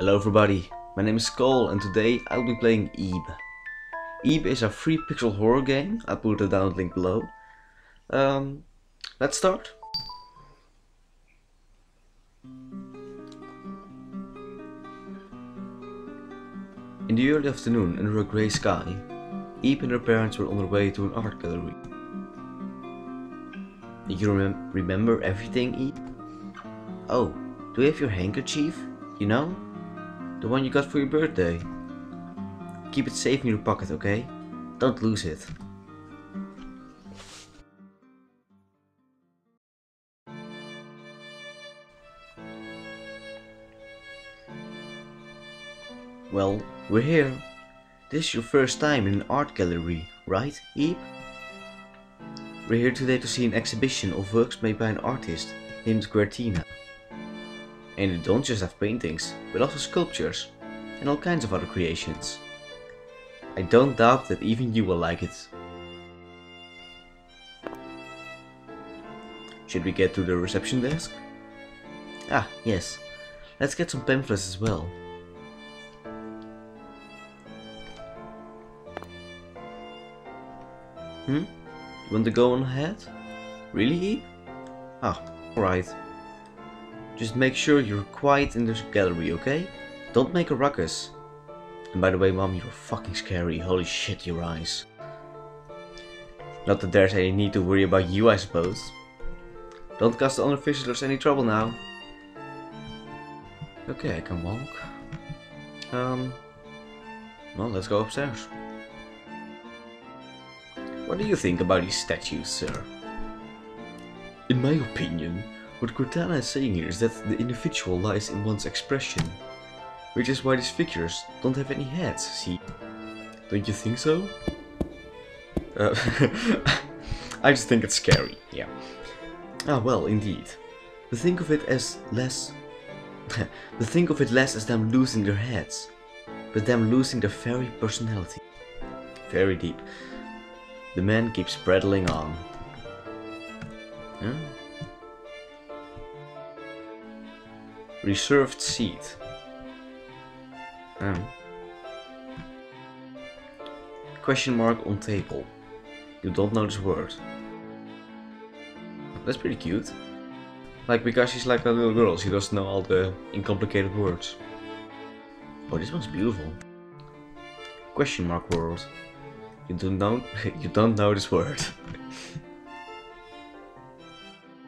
Hello everybody, my name is Cole and today I'll be playing Ib. Ib is a free pixel horror game. I'll put the download link below. Let's start. In the early afternoon, under a grey sky, Ib and her parents were on their way to an art gallery. Do you remember everything, Ib? Oh, do you have your handkerchief? You know? The one you got for your birthday. Keep it safe in your pocket, okay? Don't lose it. Well, we're here. This is your first time in an art gallery, right, Ib? We're here today to see an exhibition of works made by an artist named Quirtina. And they don't just have paintings, but also sculptures, and all kinds of other creations. I don't doubt that even you will like it. Should we get to the reception desk? Ah, yes. Let's get some pamphlets as well. You want to go on ahead? Really? Ah, alright. Just make sure you're quiet in this gallery, okay? Don't make a ruckus. And by the way, Mom, you're fucking scary. Holy shit, your eyes. Not that there's any need to worry about you, I suppose. Don't cause the other visitors any trouble now. Okay, I can walk. Well, let's go upstairs. What do you think about these statues, sir? In my opinion, what Cortana is saying here is that the individual lies in one's expression, which is why these figures don't have any heads, see? Don't you think so? I just think it's scary, yeah. Ah, well, indeed. But think of it as less... as them losing their heads, but them losing their very personality. Very deep. The man keeps prattling on. Huh? Reserved seat. Question mark on table. You don't know this word. That's pretty cute. Like, because she's like a little girl, she doesn't know all the complicated words. Oh, this one's beautiful. Question mark world. You don't know this word.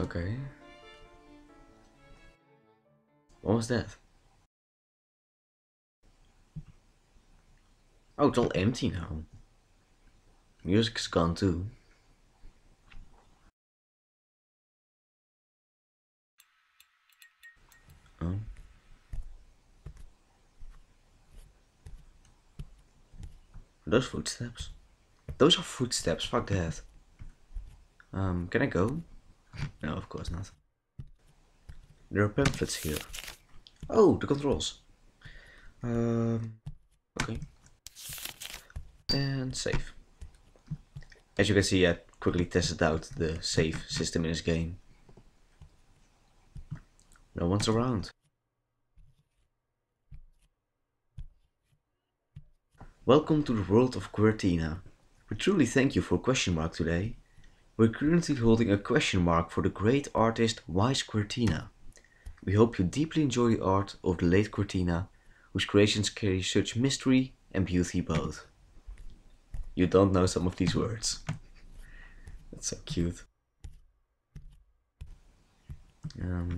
Okay. What was that? Oh, it's all empty now. Music's gone too. Oh. Those footsteps. Those are footsteps, fuck that. Can I go? No, of course not. There are pamphlets here. Oh, the controls. Okay. And save. As you can see, I quickly tested out the save system in this game. No one's around. Welcome to the world of Quirtina. We truly thank you for question mark today. We're currently holding a question mark for the great artist Wise Quirtina. We hope you deeply enjoy the art of the late Cortina, whose creations carry such mystery and beauty both. You don't know some of these words. That's so cute. No,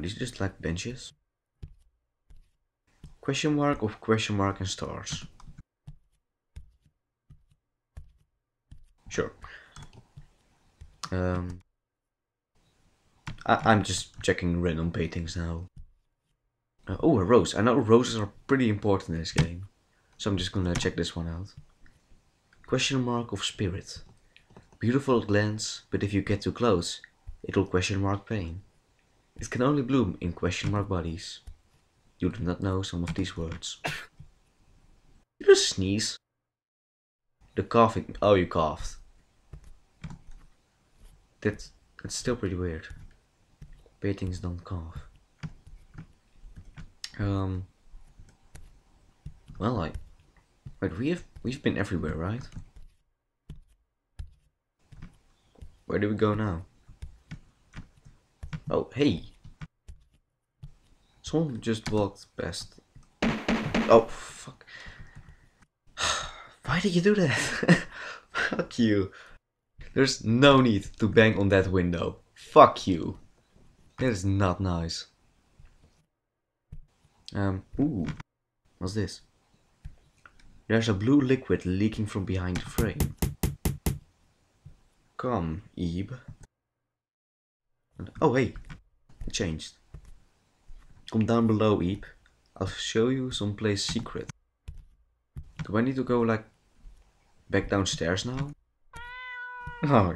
these are just like benches. Question mark of question mark and stars. Sure. I'm just checking random paintings now. Oh, a rose. I know roses are pretty important in this game, so I'm just gonna check this one out. Question mark of spirit. Beautiful at glance, but if you get too close, it'll question mark pain. It can only bloom in question mark bodies. You do not know some of these words. You just sneeze. The coughing. Oh, you coughed. That's still pretty weird. Paintings don't count. Well, but we've been everywhere, right? Where do we go now? Oh, hey! Someone just walked past. Oh, fuck. Why did you do that? Fuck you. There's no need to bang on that window. Fuck you. That is not nice. Ooh. What's this? There's a blue liquid leaking from behind the frame. Come, Ib. Oh, hey. It changed. Come down below, Ib. I'll show you someplace secret. Do I need to go, back downstairs now? Oh,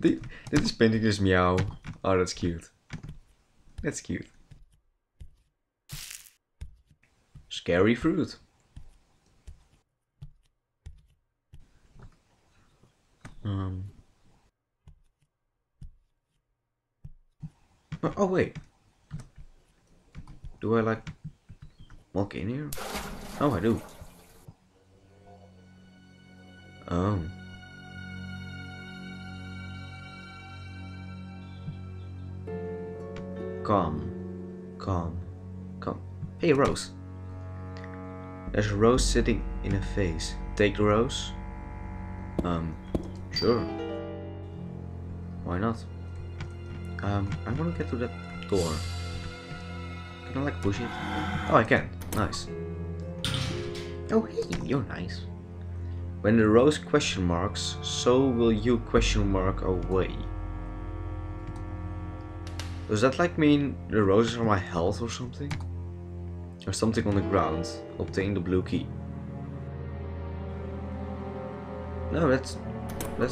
this painting is meow. Oh, that's cute. That's cute. Scary fruit. Oh, wait. Do I, walk in here? Oh, I do. Oh. Come. Hey, Rose. There's a rose sitting in a vase. Take the rose? Sure. Why not? I want to get to that door. Can I, push it? Oh, I can. Nice. Oh, hey, you're nice. When the rose question marks, so will you question mark away. Does that mean the roses are my health or something? Or something on the ground. Obtain the blue key. No, that's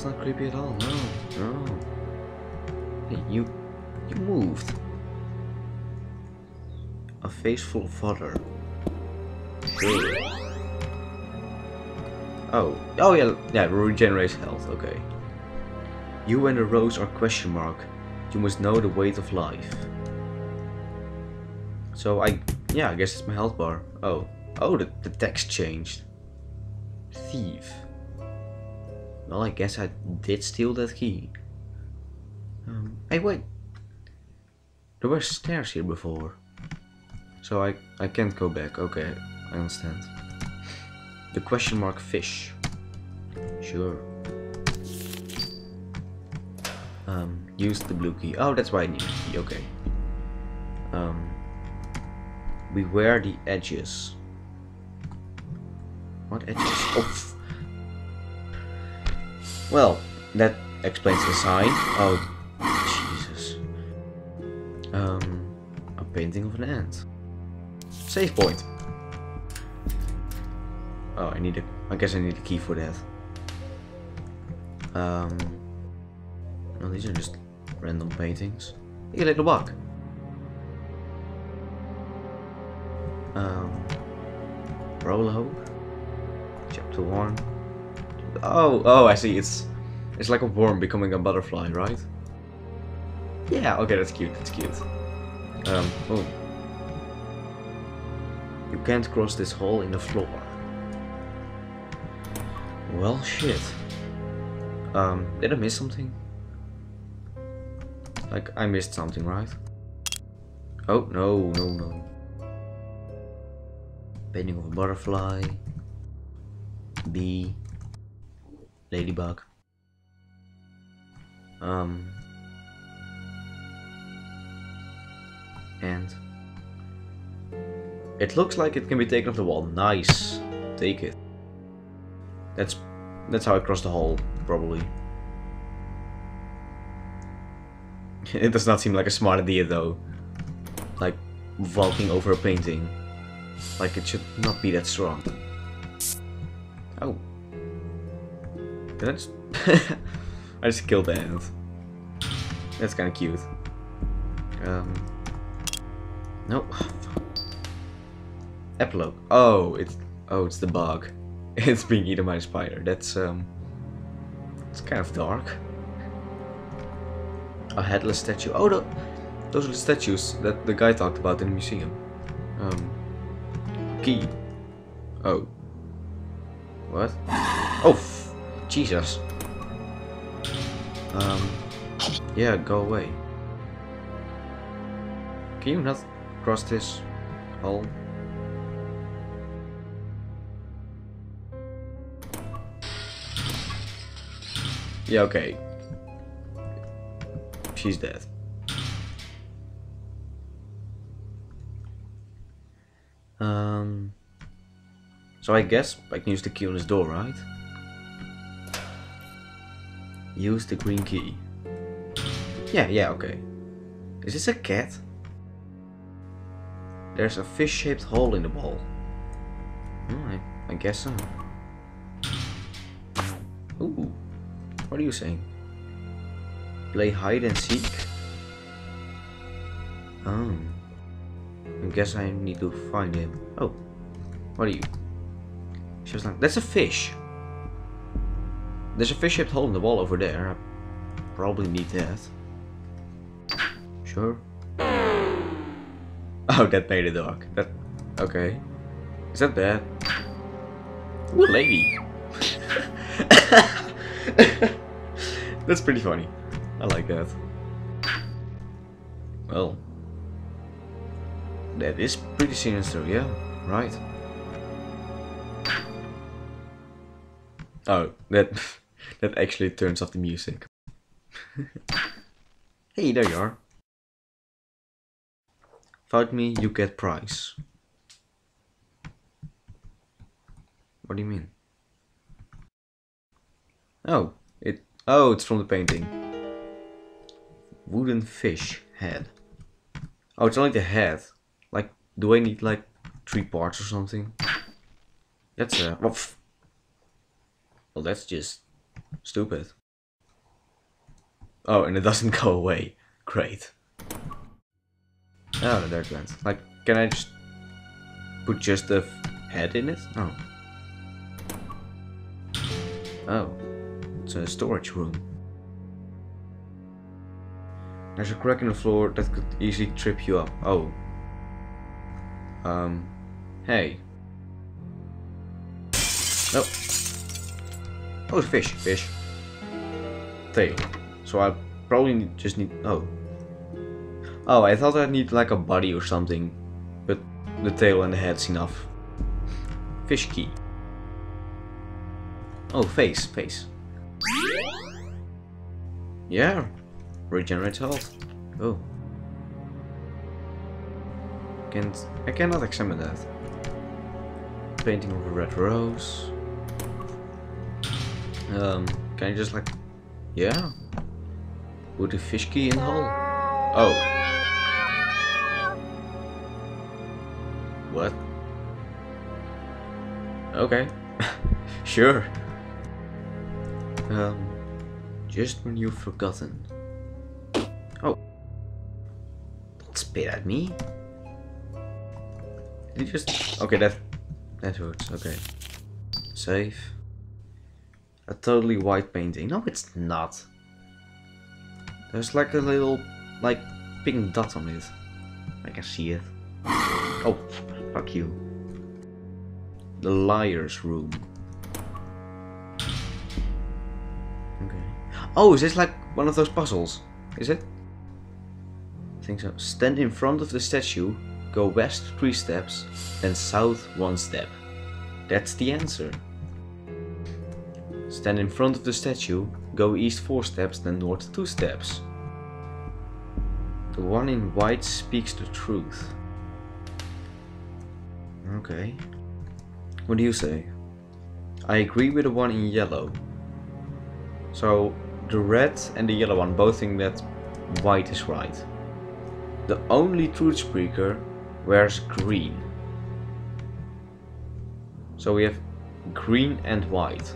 not creepy at all. No. Hey, you moved. A face full of water. Sure. Oh yeah, regenerates health, okay. You and the rose are question mark. You must know the weight of life. So I guess it's my health bar. Oh, the text changed. Thief. Well, I guess I did steal that key. Hey, wait. There were stairs here before. So I can't go back. Okay, I understand. The question mark fish. Sure. Use the blue key. Oh, that's why I need the key. Okay. Beware the edges. What edges? Oh. Well, that explains the sign. Oh, Jesus. A painting of an ant. Save point. Oh, I guess I need a key for that. Well, these are just random paintings. Hey, a little bug. Prologue. Chapter 1. Oh, I see. It's like a worm becoming a butterfly, right? Yeah. Okay, that's cute. That's cute. Oh. You can't cross this hole in the floor. Well, shit. Did I miss something? I missed something, right? Oh, no. Painting of a butterfly. Bee. Ladybug. And it looks like it can be taken off the wall. Nice. Take it. That's how I crossed the hole, probably. It does not seem like a smart idea, though. Vaulting over a painting. It should not be that strong. Oh. Did I just... I just killed the ant. That's kinda cute. No. Epilogue. Oh, it's the bug. It's being eaten by a spider. That's it's kind of dark. A headless statue. Oh, Those are the statues that the guy talked about in the museum. Key. Oh. What? Oh, Jesus. Yeah, go away. Can you not cross this hole? Yeah, okay. She's dead. So I guess I can use the key on this door, right? Use the green key. Yeah, okay. Is this a cat? There's a fish-shaped hole in the wall. I guess so. Ooh, what are you saying? Play hide and seek? Oh. I guess I need to find him. Oh, what are you? She was like, that's a fish. There's a fish-shaped hole in the wall over there. I probably need that. Sure. Oh, that made a dog. That... okay. Is that bad? Ooh, lady. That's pretty funny. I like that. Well. That is pretty sinister, yeah. Right. Oh, that actually turns off the music. Hey, there you are. Without me, you get prize. What do you mean? Oh, it's from the painting. Wooden fish head. Oh, it's only the head. Like, do I need like 3 parts or something? That's a... well, that's just stupid. Oh, and it doesn't go away. Great. Oh, there it went. Like, can I just put just the head in it? Oh. Oh. It's a storage room. There's a crack in the floor that could easily trip you up. Oh. Hey. No. Oh, it's a fish. Tail. So I probably just need... oh. Oh, I thought I'd need like a body or something, but the tail and the head's enough. Fish key. Oh, face. Yeah, regenerates health. Oh. I cannot examine that. Painting of a red rose. Can I just like, yeah, put the fish key in the hole? Oh. What? Okay. Sure. Just when you've forgotten. Oh. Don't spit at me. Did you just... okay, that hurts. Okay. Save. A totally white painting. No, it's not. There's like a little, like, pink dot on it. I can see it. Oh. Fuck you. The liar's room. Okay. Oh, is this like one of those puzzles? Is it? I think so. Stand in front of the statue, go west 3 steps, then south 1 step. That's the answer. Stand in front of the statue, go east 4 steps, then north 2 steps. The one in white speaks the truth. Okay. What do you say? I agree with the one in yellow. So the red and the yellow one both think that white is right. The only truth speaker wears green. So we have green and white.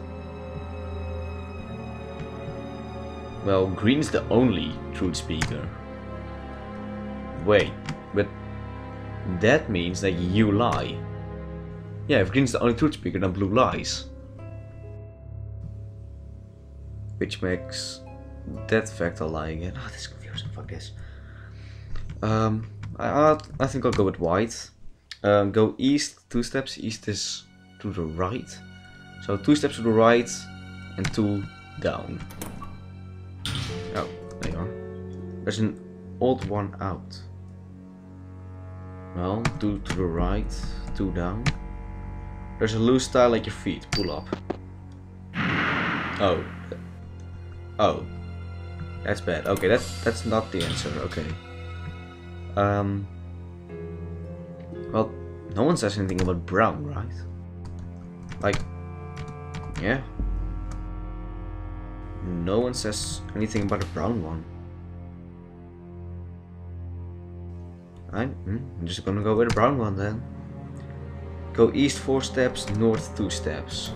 Well, green is the only truth speaker. Wait, but that means that you lie. Yeah, if green's the only truth speaker, then blue lies. Which makes that fact a lie again. Oh, that's confusing. Fuck this. I think I'll go with white. Go east 2 steps. East is to the right, so 2 steps to the right and 2 down. Oh, there you are. There's an odd one out. Well, 2 to the right, 2 down. There's a loose tile at your feet. Pull up. Oh. Oh. That's bad. Okay, that's not the answer. Okay. Well, no one says anything about brown, right? Like, yeah. No one says anything about a brown one. I'm just gonna go with a brown one then. Go east 4 steps, north 2 steps.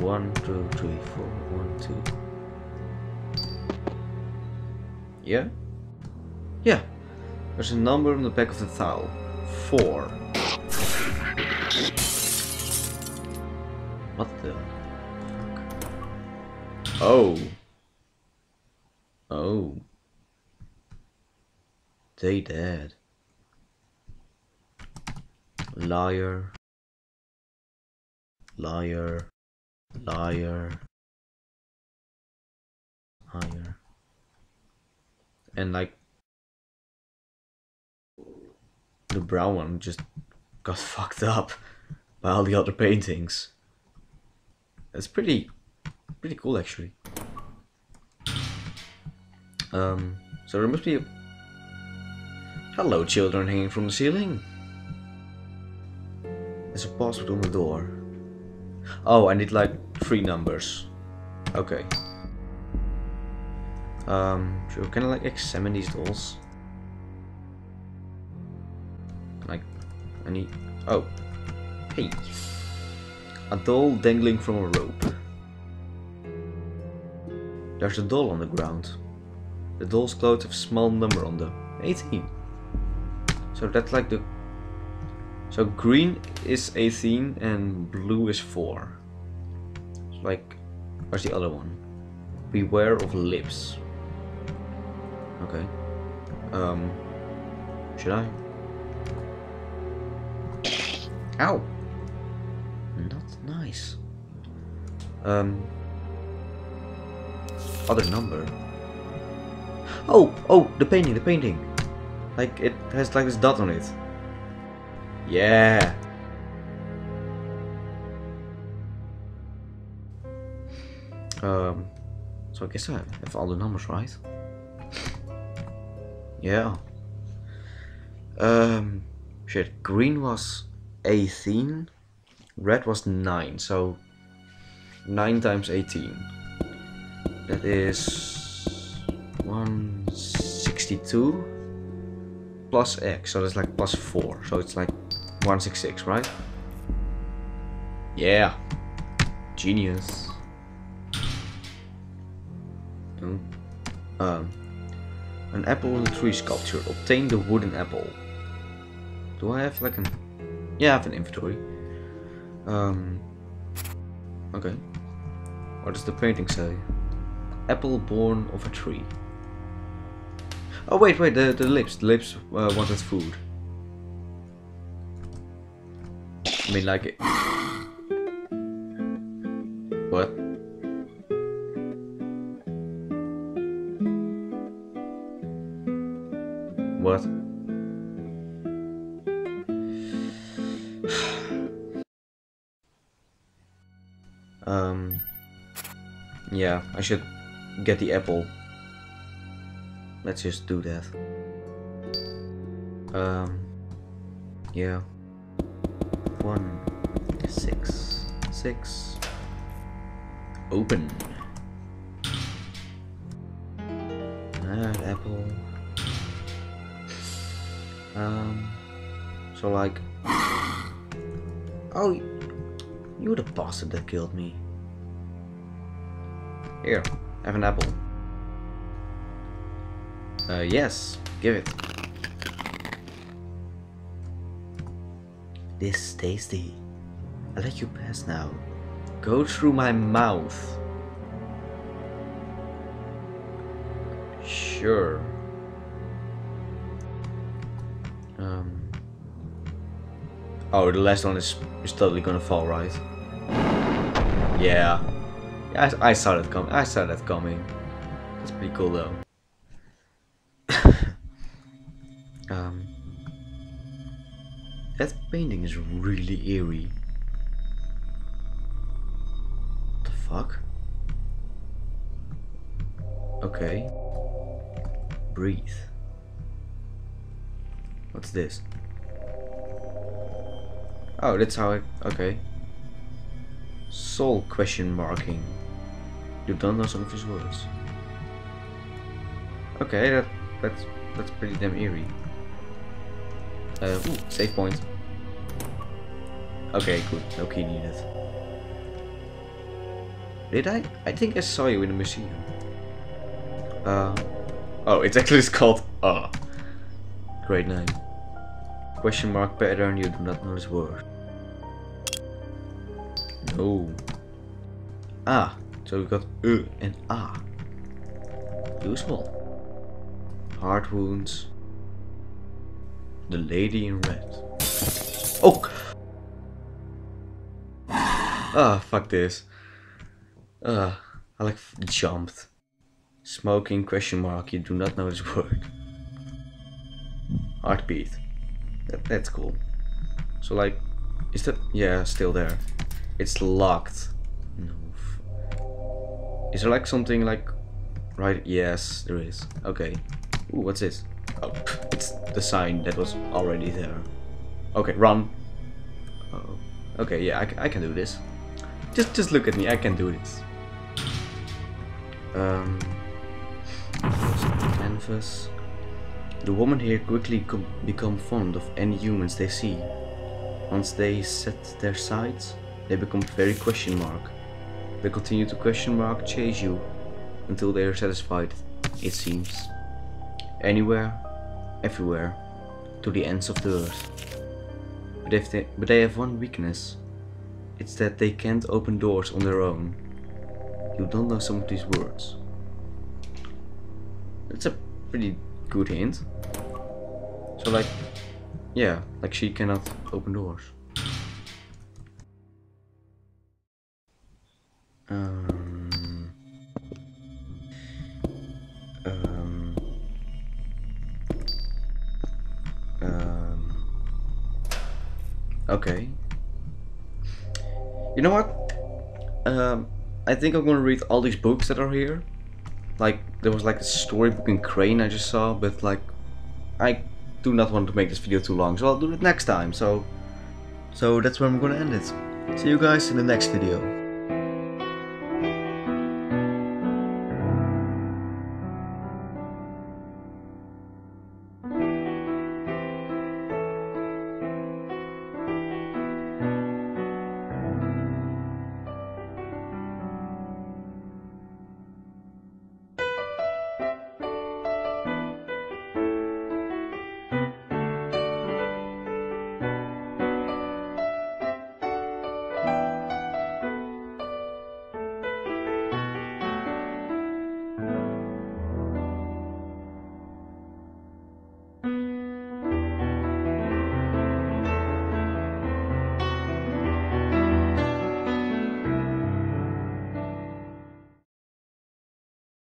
1, 2, 3, 4. 1, 2. Yeah? Yeah. There's a number on the back of the towel. 4. What the fuck? Oh. Oh. They dead. Liar. Liar. Liar. Liar. And like the brown one just got fucked up by all the other paintings. That's pretty cool actually. So there must be a... Hello children hanging from the ceiling. There's a password on the door. Oh, I need like 3 numbers. Okay. So can I like examine these dolls? Like, I need... Oh. Hey. A doll dangling from a rope. There's a doll on the ground. The doll's clothes have a small number on them. 18. So that's like the... So green is 18 and blue is 4. So like, where's the other one? Beware of lips. Okay. Should I? Ow! Not nice. Other number. Oh! Oh! The painting! The painting! Like, it has like this dot on it. Yeah! So I guess I have all the numbers, right? Yeah. Shit, green was 18, red was 9, so 9 times 18. That is 162. Plus X, so that's like plus 4, so it's like 166, right? Yeah, genius. An apple on the tree sculpture. Obtain the wooden apple. Do I have like an? Yeah, I have an inventory. Okay. What does the painting say? Apple born of a tree. Oh wait, the lips wanted food. I mean like it. What? What? Yeah, I should get the apple. Let's just do that. Yeah. 1, 6, 6. Open. Apple. So like. Oh, you're the bastard that killed me. Here, have an apple. Yes, give it. This is tasty. I'll let you pass now. Go through my mouth. Sure. Oh, the last one is totally gonna fall, right? Yeah. I saw that coming. I saw that coming. That's pretty cool, though. That painting is really eerie. What the fuck? Okay. Breathe. What's this? Oh, that's how it. Okay. Soul question marking. You don't know some of his words. Okay, that's pretty damn eerie. Ooh, save point. Okay, good. No key needed. Did I? I think I saw you in the museum. Oh, it's actually called. Ah. Great name. Question mark pattern. You do not know this word. No. Ah. So we got and ah. Useful. Heart wounds. The lady in red. Oh! Ah, fuck this. I like jumped. Smoking question mark, you do not know this word. Heartbeat. That's cool. So like, is that, yeah, still there. It's locked. No. Is there like something like, right, yes, there is. Okay. Ooh, what's this? Oh, it's the sign that was already there. Okay, run. Oh, okay, yeah, I can do this. Just look at me, I can do this. Canvas. The woman here quickly become fond of any humans they see. Once they set their sights, they become very question mark. They continue to question mark chase you until they are satisfied, it seems. Anywhere, everywhere, to the ends of the earth. But they have one weakness. It's that they can't open doors on their own. You don't know some of these words. That's a pretty good hint. So like, yeah, like she cannot open doors. Okay. You know what? I think I'm gonna read all these books that are here. Like, there was like a storybook in Crane I just saw, but like, I do not want to make this video too long, so I'll do it next time. So that's where I'm gonna end it. See you guys in the next video.